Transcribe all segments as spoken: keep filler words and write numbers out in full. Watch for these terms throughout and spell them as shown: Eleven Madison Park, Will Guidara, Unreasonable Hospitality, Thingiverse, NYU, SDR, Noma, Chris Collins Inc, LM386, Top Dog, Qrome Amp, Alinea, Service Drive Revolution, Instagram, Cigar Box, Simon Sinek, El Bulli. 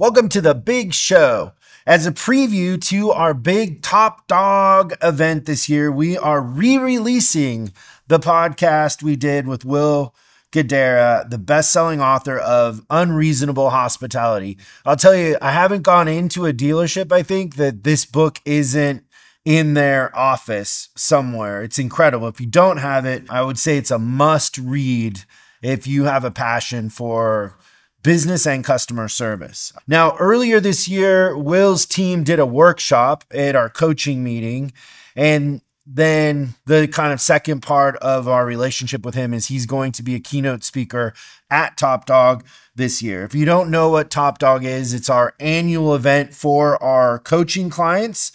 Welcome to the big show. As a preview to our big Top Dog event this year, we are re-releasing the podcast we did with Will Guidara, the best-selling author of Unreasonable Hospitality. I'll tell you, I haven't gone into a dealership, I think, that this book isn't in their office somewhere. It's incredible. If you don't have it, I would say it's a must-read if you have a passion for business and customer service. Now, earlier this year, Will's team did a workshop at our coaching meeting. And then the kind of second part of our relationship with him is he's going to be a keynote speaker at Top Dog this year. If you don't know what Top Dog is, it's our annual event for our coaching clients.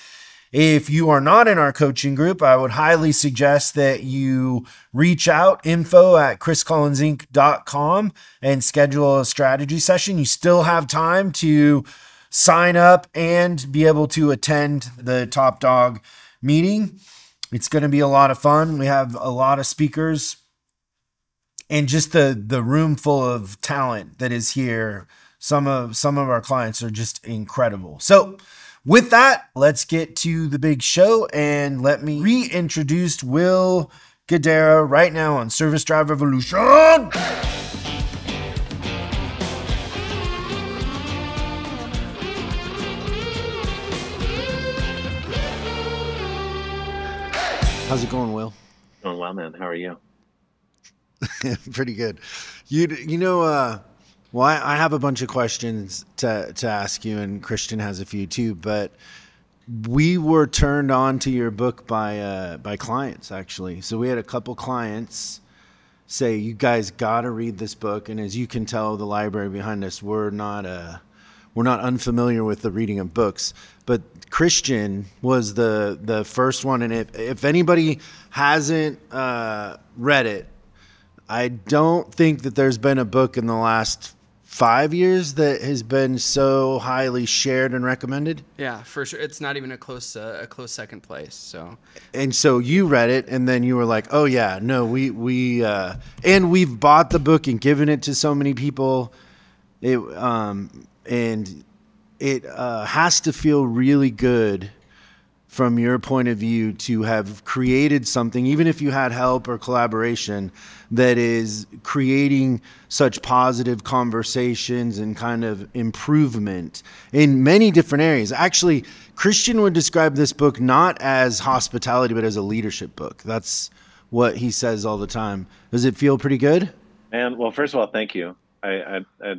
If you are not in our coaching group, I would highly suggest that you reach out, info at chris collins inc dot com, and schedule a strategy session. You still have time to sign up and be able to attend the Top Dog meeting. It's going to be a lot of fun. We have a lot of speakers and just the, the room full of talent that is here. Some of, some of our clients are just incredible. So with that, let's get to the big show, and let me reintroduce Will Guidara right now on Service Drive Revolution. How's it going, Will? Going well, man. How are you? Pretty good. You you know. Uh, Well, I have a bunch of questions to, to ask you, and Christian has a few too, but we were turned on to your book by, uh, by clients, actually. So we had a couple clients say, you guys got to read this book. And as you can tell, the library behind us, we're not, uh, we're not unfamiliar with the reading of books, but Christian was the, the first one. And if, if anybody hasn't uh, read it, I don't think that there's been a book in the last five years that has been so highly shared and recommended. Yeah, for sure. It's not even a close uh, a close second place. So, and so you read it, and then you were like, oh yeah, no, we we uh, and we've bought the book and given it to so many people. It um and it uh, has to feel really good from your point of view to have created something, even if you had help or collaboration, that is creating such positive conversations and kind of improvement in many different areas. Actually, Christian would describe this book not as hospitality, but as a leadership book. That's what he says all the time. Does it feel pretty good? Man, well, first of all, thank you. I, I, I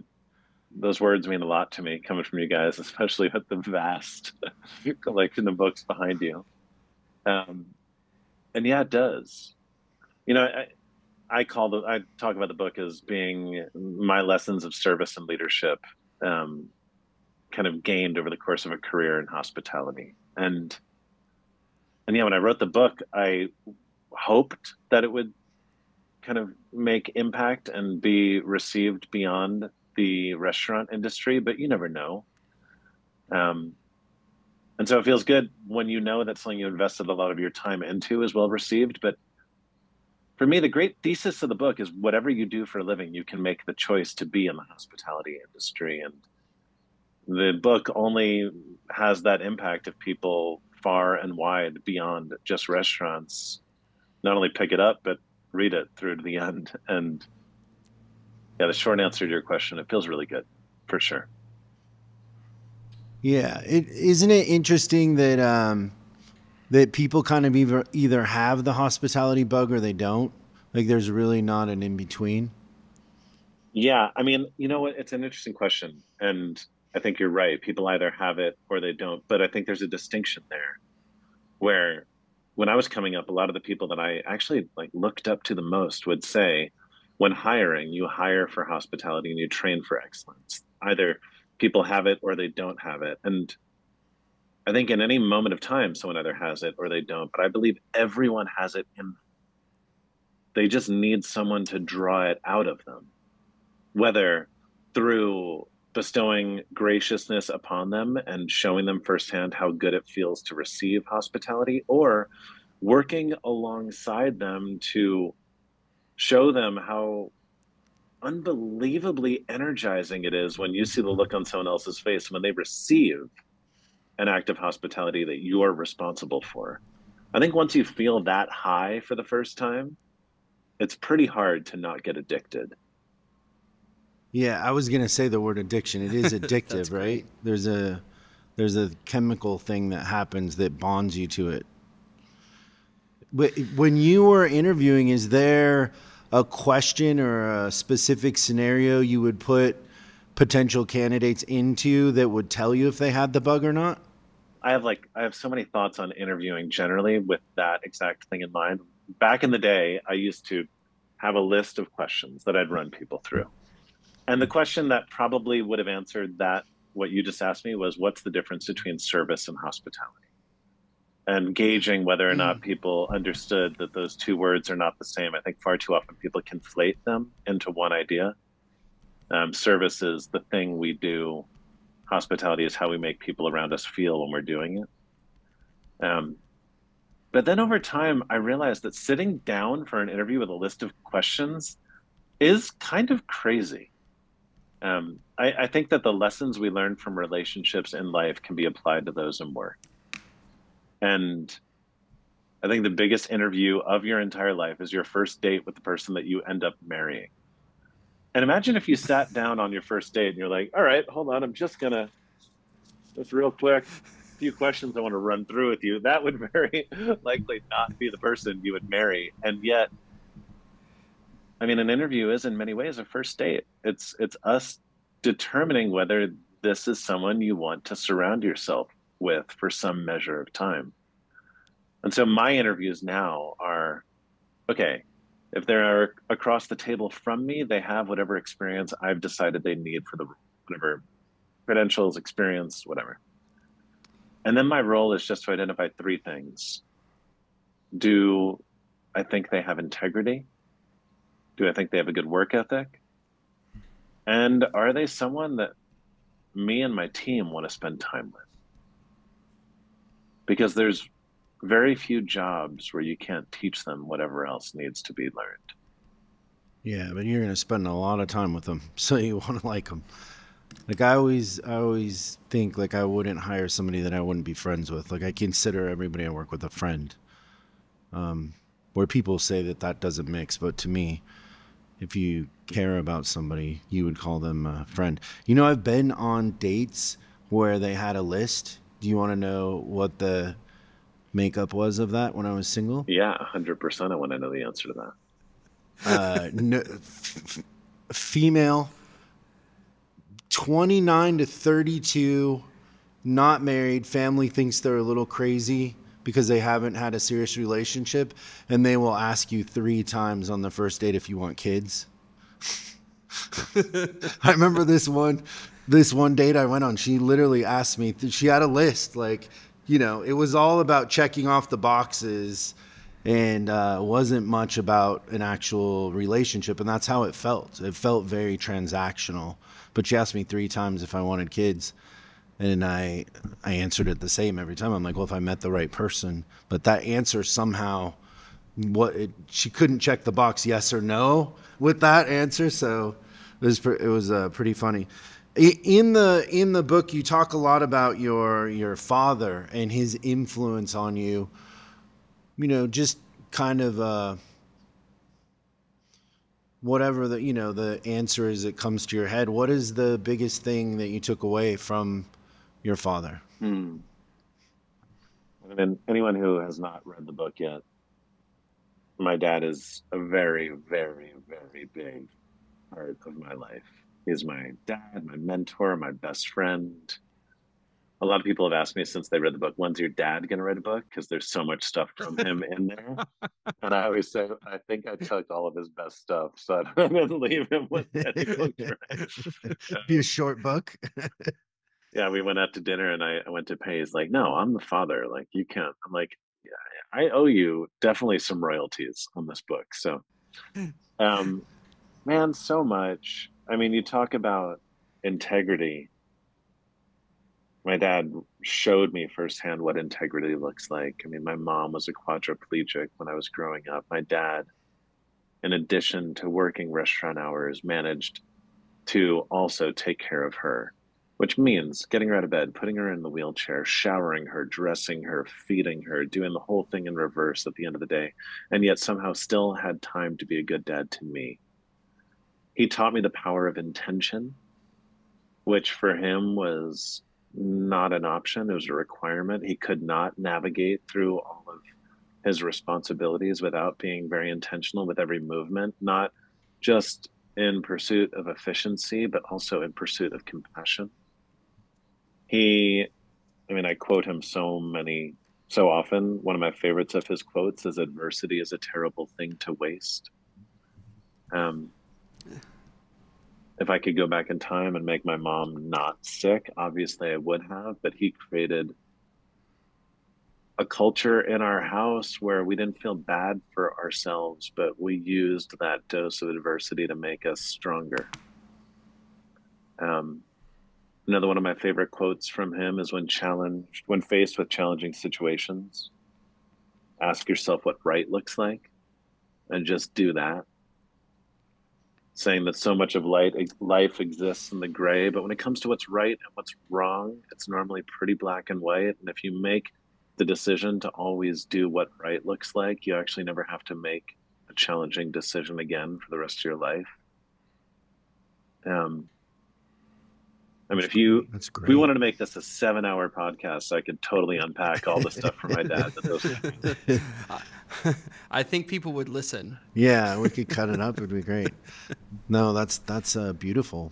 Those words mean a lot to me, coming from you guys, especially with the vast collection of books behind you. Um, and yeah, it does. You know, I, I call the I talk about the book as being my lessons of service and leadership, um, kind of gained over the course of a career in hospitality. And and yeah, when I wrote the book, I hoped that it would kind of make impact and be received beyond the restaurant industry, but you never know. Um, and so it feels good when you know that something you invested a lot of your time into is well received. But for me, the great thesis of the book is whatever you do for a living, you can make the choice to be in the hospitality industry. And the book only has that impact if people far and wide beyond just restaurants not only pick it up, but read it through to the end. And yeah, the short answer to your question, it feels really good, for sure. Yeah, it, isn't it interesting that um, that people kind of either either have the hospitality bug or they don't? Like, there's really not an in between. Yeah, I mean, you know what? It's an interesting question, and I think you're right. People either have it or they don't, but I think there's a distinction there, where when I was coming up, a lot of the people that I actually like looked up to the most would say, when hiring, you hire for hospitality and you train for excellence. Either people have it or they don't have it. And I think in any moment of time, someone either has it or they don't. But I believe everyone has it in them. They just need someone to draw it out of them, whether through bestowing graciousness upon them and showing them firsthand how good it feels to receive hospitality, or working alongside them to show them how unbelievably energizing it is when you see the look on someone else's face when they receive an act of hospitality that you are responsible for. I think once you feel that high for the first time, it's pretty hard to not get addicted. Yeah, I was going to say the word addiction. It is addictive, right? Great. There's a there's a chemical thing that happens that bonds you to it. But when you were interviewing, is there a question or a specific scenario you would put potential candidates into that would tell you if they had the bug or not? I have like I have so many thoughts on interviewing generally with that exact thing in mind. Back in the day, I used to have a list of questions that I'd run people through. And the question that probably would have answered that, what you just asked me, was what's the difference between service and hospitality? And gauging whether or not people understood that those two words are not the same. I think far too often people conflate them into one idea. Um, service is the thing we do. Hospitality is how we make people around us feel when we're doing it. Um, but then over time, I realized that sitting down for an interview with a list of questions is kind of crazy. Um, I, I think that the lessons we learn from relationships in life can be applied to those in work. And I think the biggest interview of your entire life is your first date with the person that you end up marrying. And imagine if you sat down on your first date and you're like, all right, hold on, I'm just gonna, just real quick, a few questions I wanna run through with you. That would very likely not be the person you would marry. And yet, I mean, an interview is in many ways a first date. It's it's us determining whether this is someone you want to surround yourself with for some measure of time. And so my interviews now are, okay, if they're across the table from me, they have whatever experience I've decided they need for the whatever credentials, experience, whatever. And then my role is just to identify three things. Do I think they have integrity? Do I think they have a good work ethic? And are they someone that me and my team want to spend time with? Because there's very few jobs where you can't teach them whatever else needs to be learned. Yeah, but you're going to spend a lot of time with them, so you want to like them. Like I always, I always think like I wouldn't hire somebody that I wouldn't be friends with. Like I consider everybody I work with a friend. Um, where people say that that doesn't mix, but to me, if you care about somebody, you would call them a friend. You know, I've been on dates where they had a list. Do you want to know what the makeup was of that when I was single? Yeah, one hundred percent. I want to know the answer to that. Uh, no, f- female, twenty-nine to thirty-two, not married. Family thinks they're a little crazy because they haven't had a serious relationship, and they will ask you three times on the first date if you want kids. I remember this one. This one date I went on, she literally asked me, she had a list, like, you know, it was all about checking off the boxes and uh, wasn't much about an actual relationship. And that's how it felt. It felt very transactional. But she asked me three times if I wanted kids. And I, I answered it the same every time. I'm like, well, if I met the right person. But that answer somehow, what it, she couldn't check the box yes or no with that answer. So it was, it was uh, pretty funny. In the in the book, you talk a lot about your your father and his influence on you. You know, just kind of uh, whatever the you know the answer is that comes to your head. What is the biggest thing that you took away from your father? Hmm. I mean, anyone who has not read the book yet, my dad is a very, very, very big part of my life. He's my dad, my mentor, my best friend. A lot of people have asked me since they read the book, when's your dad going to write a book? Because there's so much stuff from him in there. And I always say, I think I took all of his best stuff, so I'm going to leave him with that. Be a short book. Yeah, we went out to dinner and I, I went to pay. He's like, no, I'm the father. Like, you can't. I'm like, yeah, I owe you definitely some royalties on this book. So, um, man, so much. I mean, you talk about integrity. My dad showed me firsthand what integrity looks like. I mean, my mom was a quadriplegic when I was growing up. My dad in addition to working restaurant hours, managed to also take care of her, which means getting her out of bed, putting her in the wheelchair, showering her, dressing her, feeding her, doing the whole thing in reverse at the end of the day, and yet somehow still had time to be a good dad to me. He taught me the power of intention, which for him was not an option. It was a requirement. He could not navigate through all of his responsibilities without being very intentional with every movement, not just in pursuit of efficiency, but also in pursuit of compassion. He, I mean, I quote him so many, so often. One of my favorites of his quotes is, "Adversity is a terrible thing to waste." Um, if I could go back in time and make my mom not sick, obviously I would have, but he created a culture in our house where we didn't feel bad for ourselves, but we used that dose of adversity to make us stronger. Um, another one of my favorite quotes from him is, when challenged, when faced with challenging situations, ask yourself what right looks like and just do that. Saying that so much of life exists in the gray, but when it comes to what's right and what's wrong, it's normally pretty black and white. And if you make the decision to always do what right looks like, you actually never have to make a challenging decision again for the rest of your life. Um, I mean, if you, That's great. If we wanted to make this a seven hour podcast, so I could totally unpack all the stuff from my dad. That those I think people would listen. Yeah. We could cut it up. It would be great. No, that's, that's uh, beautiful.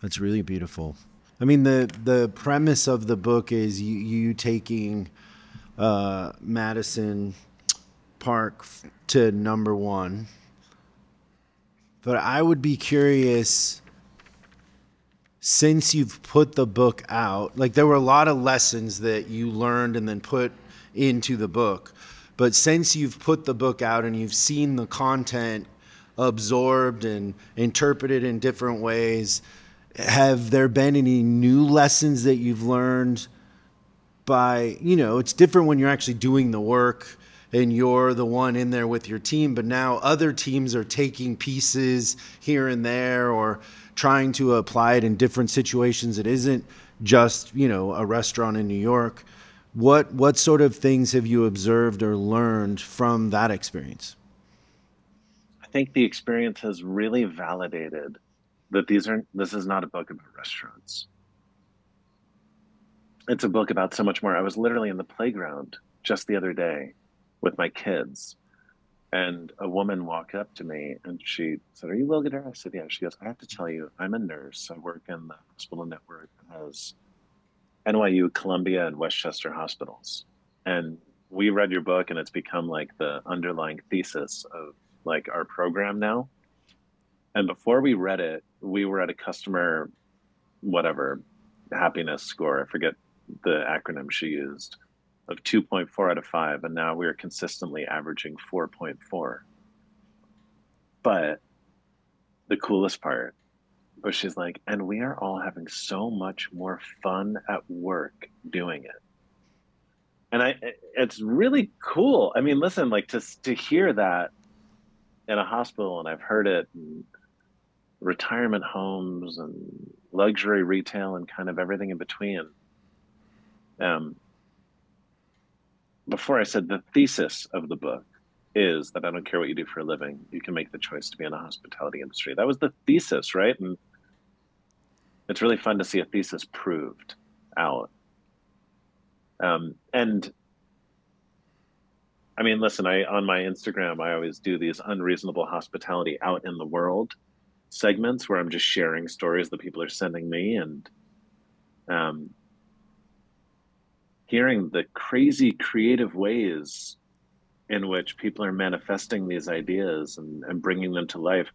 That's really beautiful. I mean, the, the premise of the book is you, you taking uh, Madison Park to number one. But I would be curious, since you've put the book out, like there were a lot of lessons that you learned and then put into the book. But since you've put the book out and you've seen the content absorbed and interpreted in different ways, have there been any new lessons that you've learned by, you know, it's different when you're actually doing the work and you're the one in there with your team, but now other teams are taking pieces here and there or trying to apply it in different situations. It isn't just, you know, a restaurant in New York. What, what sort of things have you observed or learned from that experience? I think the experience has really validated that these aren't, this is not a book about restaurants. It's a book about so much more. I was literally in the playground just the other day with my kids, and a woman walked up to me and she said, "Are you Will Guidara?" I said, "Yeah." She goes, "I have to tell you, I'm a nurse. I work in the hospital network that has N Y U, Columbia, and Westchester hospitals. And we read your book and it's become like the underlying thesis of like our program now." And before we read it, we were at a customer, whatever, happiness score. I forget the acronym she used, of two point four out of five. And now we're consistently averaging four point four. But the coolest part was she's like, "And we are all having so much more fun at work doing it." And I, it's really cool. I mean, listen, like to, to hear that in a hospital, and I've heard it in retirement homes and luxury retail and kind of everything in between. Um, before I said the thesis of the book is that I don't care what you do for a living, you can make the choice to be in the hospitality industry. That was the thesis, right? And it's really fun to see a thesis proved out. Um, and I mean, listen, I, on my Instagram, I always do these Unreasonable Hospitality Out in the World segments where I'm just sharing stories that people are sending me, and um, hearing the crazy creative ways in which people are manifesting these ideas and, and bringing them to life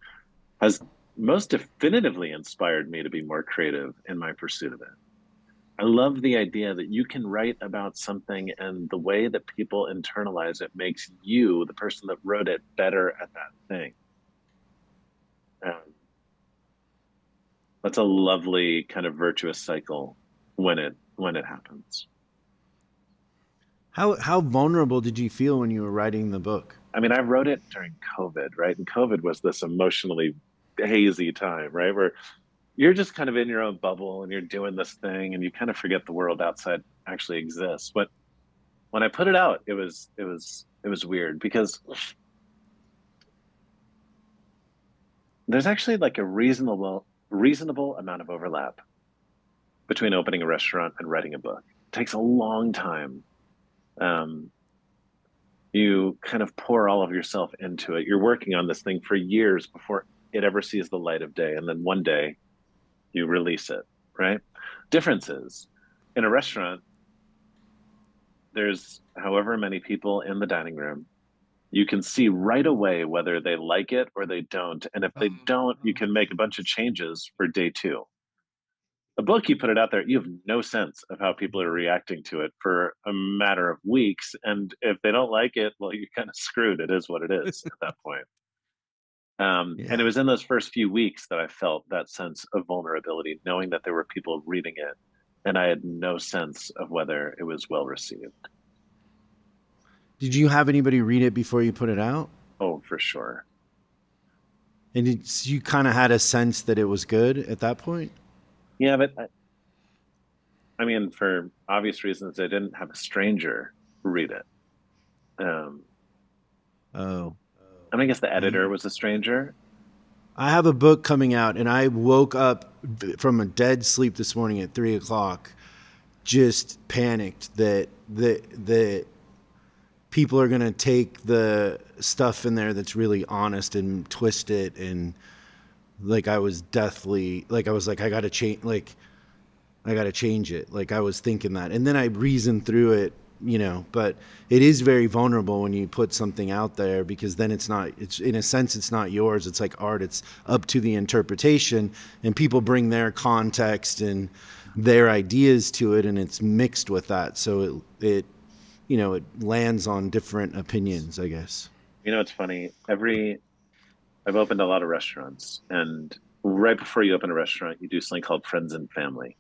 has most definitively inspired me to be more creative in my pursuit of it. I love the idea that you can write about something and the way that people internalize it makes you, the person that wrote it, better at that thing. Um, that's a lovely kind of virtuous cycle when it, when it happens. How, how vulnerable did you feel when you were writing the book? I mean, I wrote it during COVID, right? And COVID was this emotionally hazy time, right? Where you're just kind of in your own bubble and you're doing this thing and you kind of forget the world outside actually exists. But when I put it out, it was, it was, it was weird because there's actually like a reasonable, reasonable amount of overlap between opening a restaurant and writing a book. It takes a long time. Um, you kind of pour all of yourself into it. You're working on this thing for years before it ever sees the light of day. And then one day you release it, right? Differences in a restaurant, there's however many people in the dining room. You can see right away whether they like it or they don't. And if they don't, you can make a bunch of changes for day two. A book, you put it out there, you have no sense of how people are reacting to it for a matter of weeks. And if they don't like it, well, you're kind of screwed. It is what it is at that point. Um, yeah. And it was in those first few weeks that I felt that sense of vulnerability, knowing that there were people reading it. And I had no sense of whether it was well received. Did you have anybody read it before you put it out? Oh, for sure. And it's, you kind of had a sense that it was good at that point? Yeah, but I, I mean, for obvious reasons, I didn't have a stranger read it. Um, oh. And I guess the editor was a stranger. I have a book coming out, and I woke up from a dead sleep this morning at three o'clock, just panicked that the the. people are going to take the stuff in there that's really honest and twist it. And like, I was deathly, like, I was like, I got to change, like, I got to change it. Like, I was thinking that, and then I reasoned through it, you know, but it is very vulnerable when you put something out there, because then it's not, it's in a sense, it's not yours. It's like art. It's up to the interpretation, and people bring their context and their ideas to it. And it's mixed with that. So it, it, you know, it lands on different opinions, I guess. You know, it's funny. Every, I've opened a lot of restaurants, and right before you open a restaurant, you do something called Friends and Family,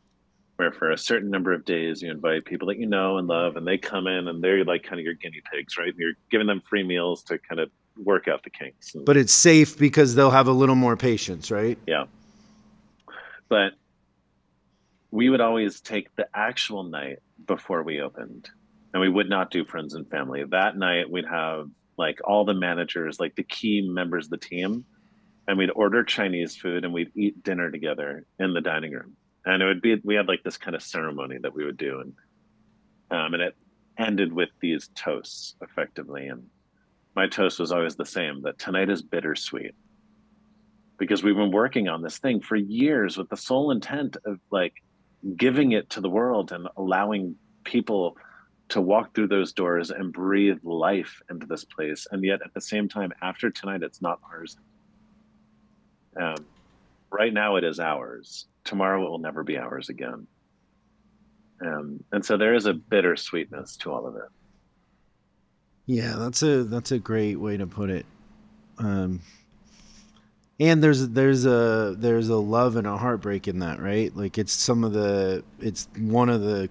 where for a certain number of days, you invite people that you know and love, and they come in, and they're like kind of your guinea pigs, right? And you're giving them free meals to kind of work out the kinks. And, but it's safe because they'll have a little more patience, right? Yeah. But we would always take the actual night before we opened, and we would not do Friends and Family. That night, we'd have like all the managers, like the key members of the team, and we'd order Chinese food and we'd eat dinner together in the dining room. And it would be, we had like this kind of ceremony that we would do. And, um, and it ended with these toasts effectively. And my toast was always the same, that tonight is bittersweet, because we've been working on this thing for years with the sole intent of like giving it to the world and allowing people to walk through those doors and breathe life into this place. And yet at the same time, after tonight, it's not ours. Um, right now it is ours. Tomorrow it will never be ours again. Um, and so there is a bittersweetness to all of it. Yeah, that's a, that's a great way to put it. Um, and there's, there's a, there's a love and a heartbreak in that, right? Like it's some of the, it's one of the,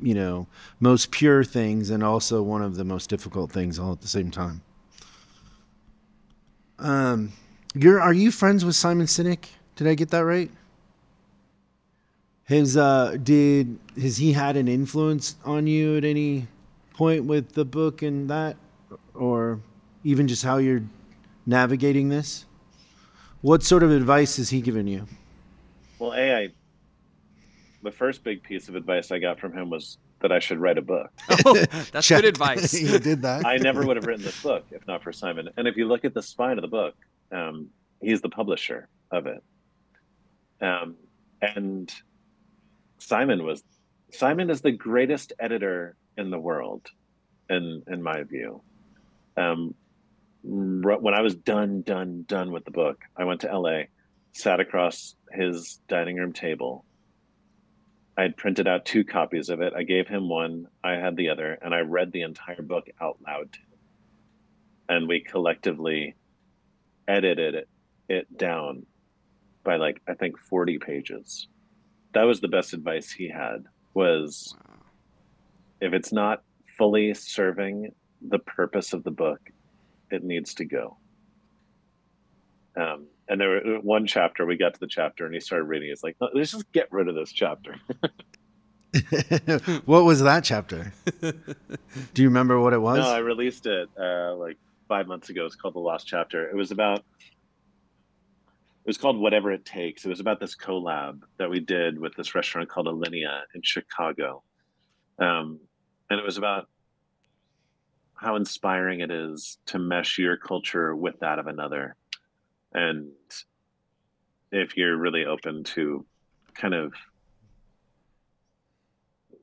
you know, most pure things, and also one of the most difficult things all at the same time. Um, you're, are you friends with Simon Sinek? Did I get that right? His, uh, did, has he had an influence on you at any point with the book and that, or even just how you're navigating this? What sort of advice has he given you? Well, A, I, the first big piece of advice I got from him was that I should write a book. Oh, that's good advice. He did that. I never would have written this book if not for Simon. And if you look at the spine of the book, um, he's the publisher of it. Um, and Simon was, Simon is the greatest editor in the world, in, in my view. Um, when I was done, done, done with the book, I went to L A, sat across his dining room table. I had printed out two copies of it. I gave him one, I had the other, and I read the entire book out loud to him. And we collectively edited it, it down by like, I think forty pages. That was the best advice he had, was wow. If it's not fully serving the purpose of the book, it needs to go. Um, and there were one chapter, we got to the chapter and he started reading. It's like, no, let's just get rid of this chapter. What was that chapter? Do you remember what it was? No, I released it uh, like five months ago. It's called The Lost Chapter. It was about, it was called Whatever It Takes. It was about this collab that we did with this restaurant called Alinea in Chicago. Um, and it was about how inspiring it is to mesh your culture with that of another. And if you're really open to kind of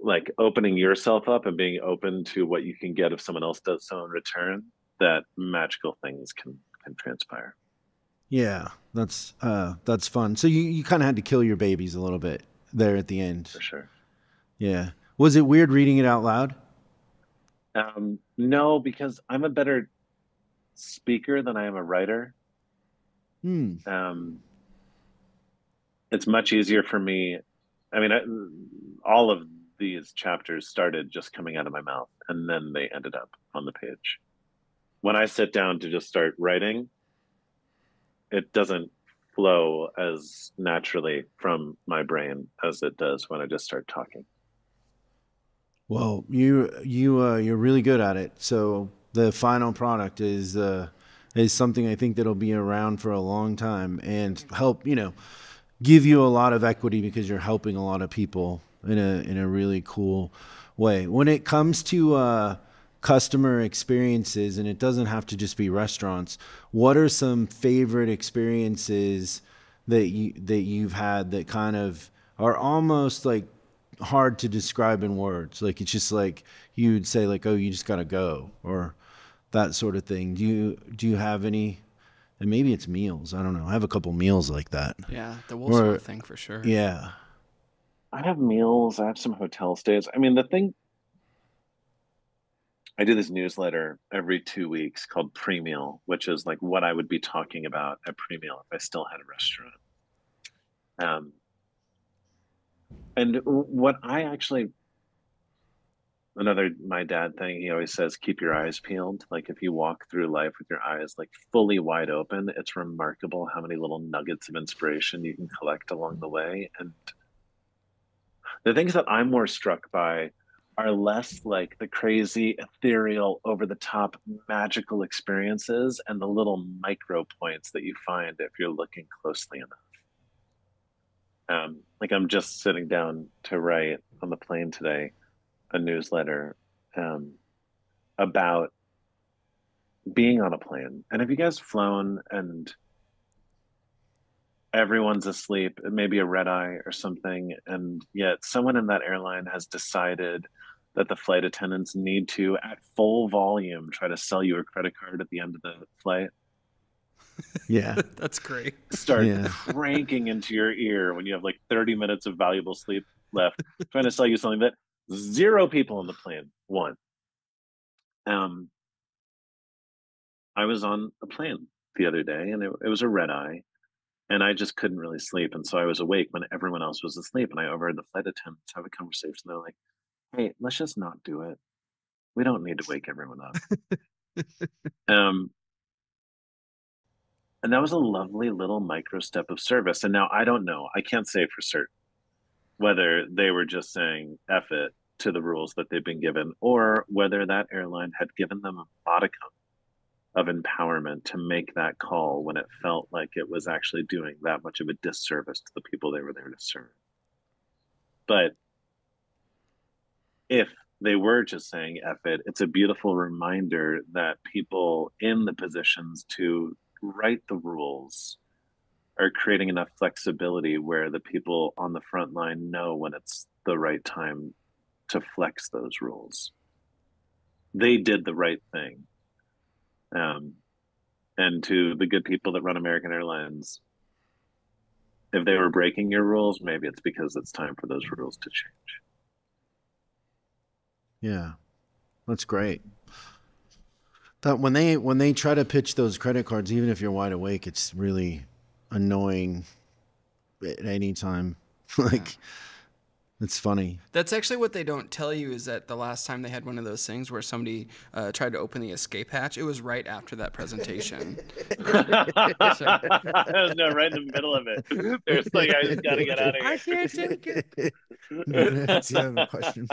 like opening yourself up and being open to what you can get if someone else does so in return, that magical things can, can transpire. Yeah, that's uh, that's fun. So you, you kind of had to kill your babies a little bit there at the end. For sure. Yeah. Was it weird reading it out loud? Um, no, because I'm a better speaker than I am a writer. Hmm. Um, it's much easier for me. I mean, I, all of these chapters started just coming out of my mouth, and then they ended up on the page. When I sit down to just start writing, it doesn't flow as naturally from my brain as it does when I just start talking. Well, you, you, uh, you're really good at it. So the final product is, uh, is something I think that'll be around for a long time and help, you know, give you a lot of equity because you're helping a lot of people in a, in a really cool way. When it comes to, uh, customer experiences, and it doesn't have to just be restaurants, what are some favorite experiences that you, that you've had that kind of are almost like hard to describe in words? Like, it's just like, you'd say like, oh, you just got to go, or that sort of thing. Do you, do you have any, and maybe it's meals. I don't know. I have a couple meals like that. Yeah. The Wolf Hall thing for sure. Yeah. I have meals. I have some hotel stays. I mean, the thing, I do this newsletter every two weeks called Pre-Meal, which is like what I would be talking about at Pre-Meal if I still had a restaurant. Um, and what I actually, another, my dad thing, he always says, keep your eyes peeled. Like if you walk through life with your eyes like fully wide open, it's remarkable how many little nuggets of inspiration you can collect along the way. And the things that I'm more struck by are less like the crazy, ethereal, over-the-top, magical experiences and the little micro points that you find if you're looking closely enough. Um, like I'm just sitting down to write on the plane today a newsletter um, about being on a plane. And have you guys flown and everyone's asleep, it may be a red eye or something, and yet someone in that airline has decided that the flight attendants need to, at full volume, try to sell you a credit card at the end of the flight? Yeah. That's great. Start yeah. cranking into your ear when you have like thirty minutes of valuable sleep left, trying to sell you something that zero people on the plane want. Um, I was on a plane the other day, and it, it was a red eye. And I just couldn't really sleep. And so I was awake when everyone else was asleep. And I overheard the flight attendants have a conversation. They're like, hey, let's just not do it. We don't need to wake everyone up. um, and that was a lovely little micro step of service. And now I don't know. I can't say for certain whether they were just saying F it to the rules that they've been given, or whether that airline had given them a modicum of empowerment to make that call when it felt like it was actually doing that much of a disservice to the people they were there to serve. But if they were just saying F it, it's a beautiful reminder that people in the positions to write the rules are creating enough flexibility where the people on the front line know when it's the right time to flex those rules. They did the right thing. Um, and to the good people that run American Airlines, if they were breaking your rules, maybe it's because it's time for those rules to change. Yeah, that's great. That when they, when they try to pitch those credit cards, even if you're wide awake, it's really annoying at any time. Like, It's funny. That's actually what they don't tell you, is that the last time they had one of those things where somebody uh, tried to open the escape hatch, it was right after that presentation. So. No, right in the middle of it. There's like, I just got to get out of here. I can't take it. Do you have a question?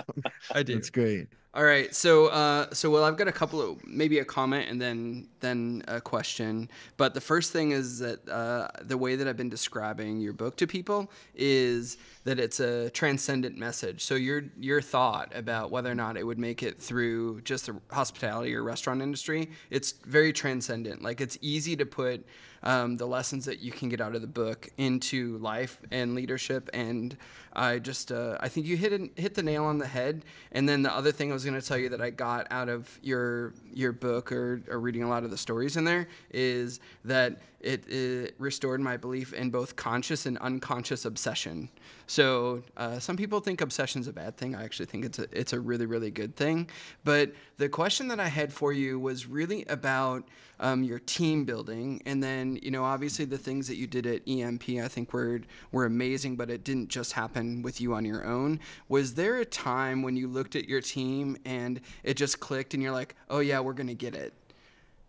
I do. That's great. All right. So, uh, so well, I've got a couple of, maybe a comment and then then a question. But the first thing is that uh, the way that I've been describing your book to people is that it's a transcendent message. So your your thought about whether or not it would make it through just the hospitality or restaurant industry, it's very transcendent. Like, it's easy to put um, the lessons that you can get out of the book into life and leadership. And I just uh, I think you hit it, hit the nail on the head. And then the other thing I was going to tell you that I got out of your your book, or, or reading a lot of the stories in there, is that it, it restored my belief in both conscious and unconscious obsession. So uh, some people think obsession's a bad thing. I actually think it's a, it's a really, really good thing. But the question that I had for you was really about um, your team building. And then, you know, obviously the things that you did at E M P, I think were, were amazing, but it didn't just happen with you on your own. Was there a time when you looked at your team and it just clicked and you're like, oh yeah, we're gonna get it?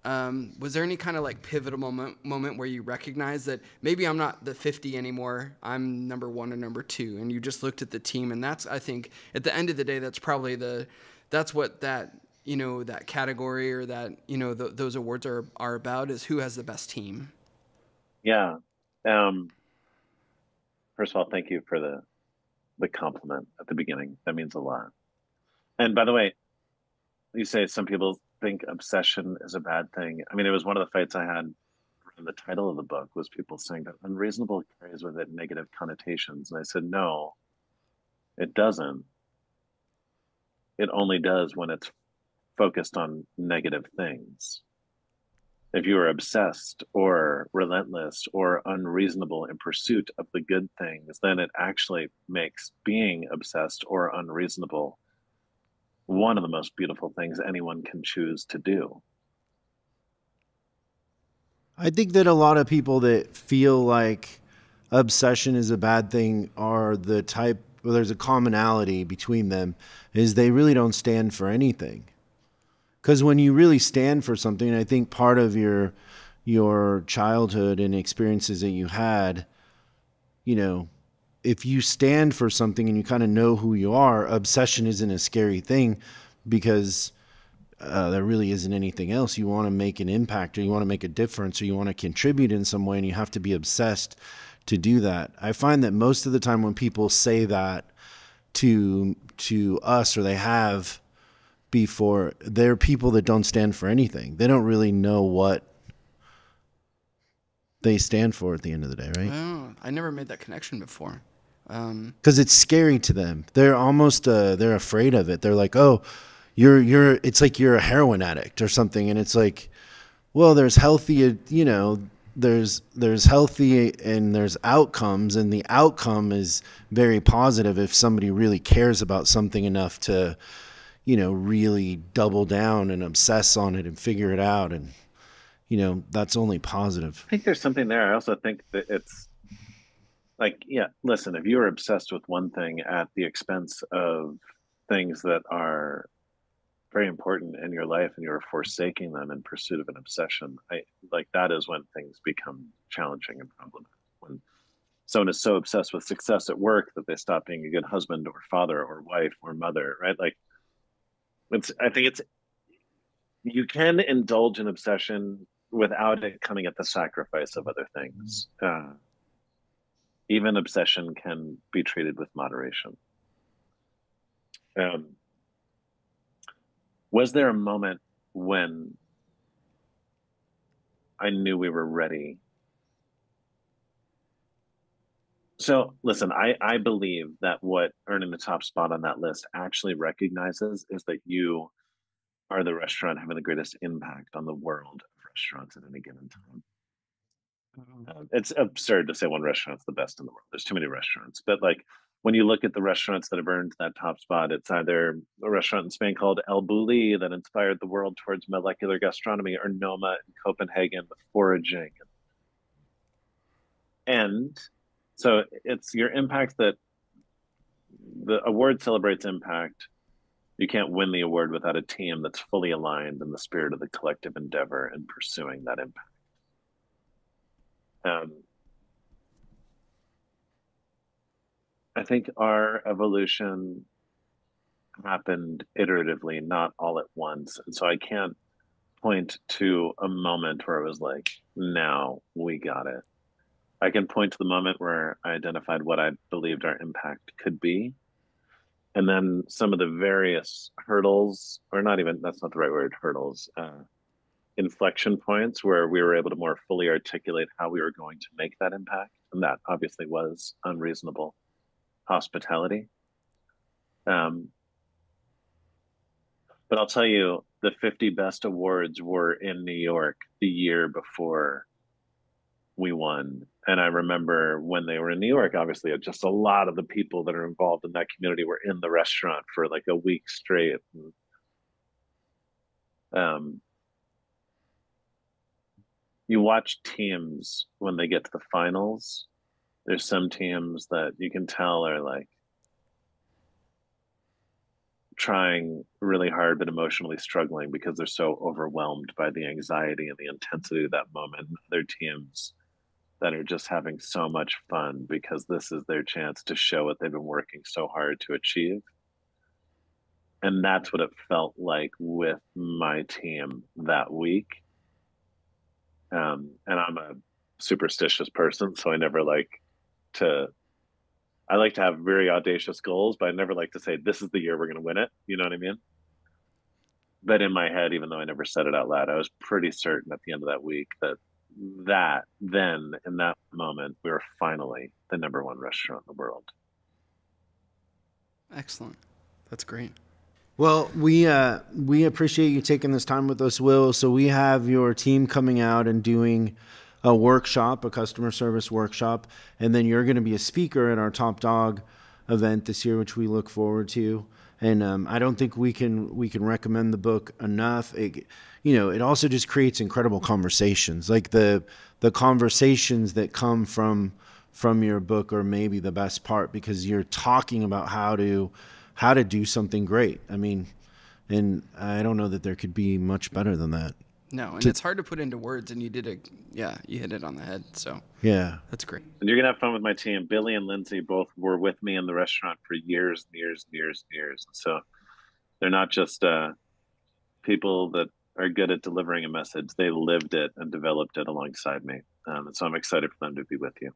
Um, was there any kind of like pivotal moment, moment where you recognized that maybe I'm not the fifty anymore, I'm number one or number two, and you just looked at the team? And that's, I think, at the end of the day, that's probably the, that's what that, you know, that category or that, you know, th those awards are, are about, is who has the best team. Yeah. Um, first of all, thank you for the, the compliment at the beginning. That means a lot. And by the way, you say some people think obsession is a bad thing. I mean, it was one of the fights I had in the title of the book, was people saying that unreasonable carries with it negative connotations. And I said, no, it doesn't. It only does when it's focused on negative things. If you are obsessed or relentless or unreasonable in pursuit of the good things, then it actually makes being obsessed or unreasonable one of the most beautiful things anyone can choose to do. I think that a lot of people that feel like obsession is a bad thing are the type, well, there's a commonality between them, is they really don't stand for anything. Because when you really stand for something, I think part of your, your childhood and experiences that you had, you know, if you stand for something and you kind of know who you are, obsession isn't a scary thing, because uh, there really isn't anything else. You want to make an impact, or you want to make a difference, or you want to contribute in some way, and you have to be obsessed to do that. I find that most of the time when people say that to, to us, or they have before, they're people that don't stand for anything. They don't really know what they stand for at the end of the day, right? Oh, I never made that connection before. Because um, it's scary to them. They're almost uh, they're afraid of it. They're like, oh, you're you're. It's like you're a heroin addict or something. And it's like, well, there's healthy, you know, there's there's healthy and there's outcomes, and the outcome is very positive if somebody really cares about something enough to, you know, really double down and obsess on it and figure it out, and you know, that's only positive. I think there's something there. I also think that it's like, yeah, listen, if you're obsessed with one thing at the expense of things that are very important in your life, and you're forsaking them in pursuit of an obsession, I, like that is when things become challenging and problematic. When someone is so obsessed with success at work that they stop being a good husband or father or wife or mother, right? Like, it's, I think it's, you can indulge in obsession without it coming at the sacrifice of other things. Uh, even obsession can be treated with moderation. Um, was there a moment when I knew we were ready? So listen, I, I believe that what earning the top spot on that list actually recognizes is that you are the restaurant having the greatest impact on the world of restaurants at any given time. Um, it's absurd to say one restaurant's the best in the world. There's too many restaurants. But like, when you look at the restaurants that have earned that top spot, it's either a restaurant in Spain called El Bulli that inspired the world towards molecular gastronomy, or Noma in Copenhagen with foraging. And so it's your impact that the award celebrates impact. You can't win the award without a team that's fully aligned in the spirit of the collective endeavor and pursuing that impact. Um, I think our evolution happened iteratively, not all at once. And so I can't point to a moment where it was like, now we got it. I can point to the moment where I identified what I believed our impact could be. And then some of the various hurdles, or not even, that's not the right word, hurdles, uh, inflection points where we were able to more fully articulate how we were going to make that impact. And that obviously was unreasonable hospitality. Um, but I'll tell you, the fifty best awards were in New York the year before we won. And I remember when they were in New York, obviously, just a lot of the people that are involved in that community were in the restaurant for like a week straight. And, um, you watch teams when they get to the finals. There's some teams that you can tell are like trying really hard, but emotionally struggling because they're so overwhelmed by the anxiety and the intensity of that moment. Other teams that are just having so much fun because this is their chance to show what they've been working so hard to achieve. And that's what it felt like with my team that week. Um, and I'm a superstitious person, so I never like to, I like to have very audacious goals, but I never like to say, this is the year we're going to win it. You know what I mean? But in my head, even though I never said it out loud, I was pretty certain at the end of that week that that then in that moment, we were finally the number one restaurant in the world. Excellent. That's great. Well, we uh, we appreciate you taking this time with us, Will. So we have your team coming out and doing a workshop, a customer service workshop, and then you're going to be a speaker at our Top Dog event this year, which we look forward to. And um, I don't think we can we can recommend the book enough. It, you know, it also just creates incredible conversations. Like the the conversations that come from from your book are maybe the best part because you're talking about how to how to do something great. I mean, and I don't know that there could be much better than that. No, and to, it's hard to put into words, and you did a, yeah, you hit it on the head, so. Yeah. That's great. And you're going to have fun with my team. Billy and Lindsay both were with me in the restaurant for years and years and years and years. So they're not just uh, people that are good at delivering a message. They lived it and developed it alongside me. Um, and so I'm excited for them to be with you.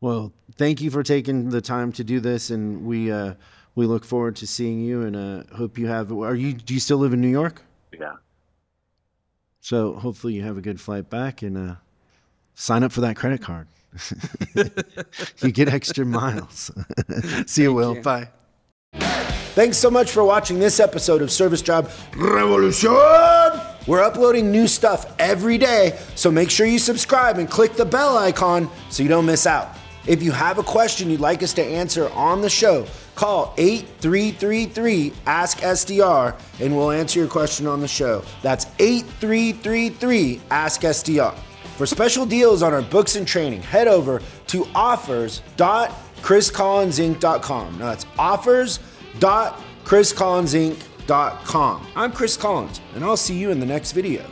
Well, thank you for taking the time to do this, and we uh, we look forward to seeing you, and uh, hope you have, are you, do you still live in New York? Yeah. So hopefully you have a good flight back, and uh, sign up for that credit card. You get extra miles. See you, Will. Thank you. Bye. Thanks so much for watching this episode of Service Drive Revolution. We're uploading new stuff every day, so make sure you subscribe and click the bell icon so you don't miss out. If you have a question you'd like us to answer on the show, call eight three three three ask S D R and we'll answer your question on the show. That's eight three three three ask S D R. For special deals on our books and training, head over to offers dot chris collins inc dot com. Now that's offers dot chris collins inc dot com. I'm Chris Collins, and I'll see you in the next video.